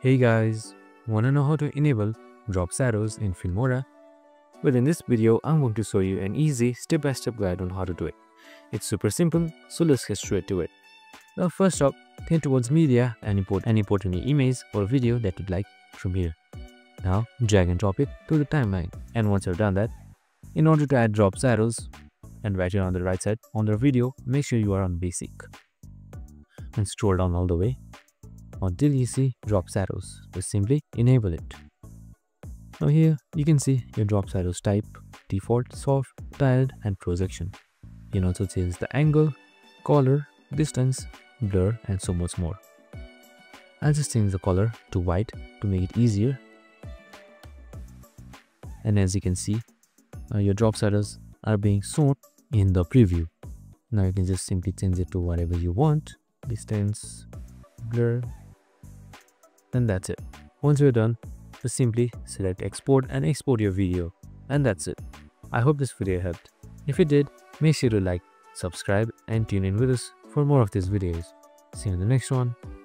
Hey guys, wanna know how to enable drop shadows in Filmora? Well, in this video, I'm going to show you an easy step-by-step guide on how to do it. It's super simple, so let's get straight to it. Now first up, head towards media and import any image or video that you'd like from here. Now drag and drop it to the timeline. And once you've done that, in order to add drop shadows and right here on the right side on the video, make sure you are on basic. And scroll down all the way until you see drop shadows. Just simply enable it. Now here you can see your drop shadows type, default, soft, tiled and projection. You can also change the angle, color, distance, blur and so much more. I'll just change the color to white to make it easier. And as you can see, your drop shadows are being shown in the preview. Now you can just simply change it to whatever you want, distance, blur, and that's it. Once you're done, just simply select export and export your video, and that's it. I hope this video helped. If it did, make sure to like, subscribe, and tune in with us for more of these videos. See you in the next one.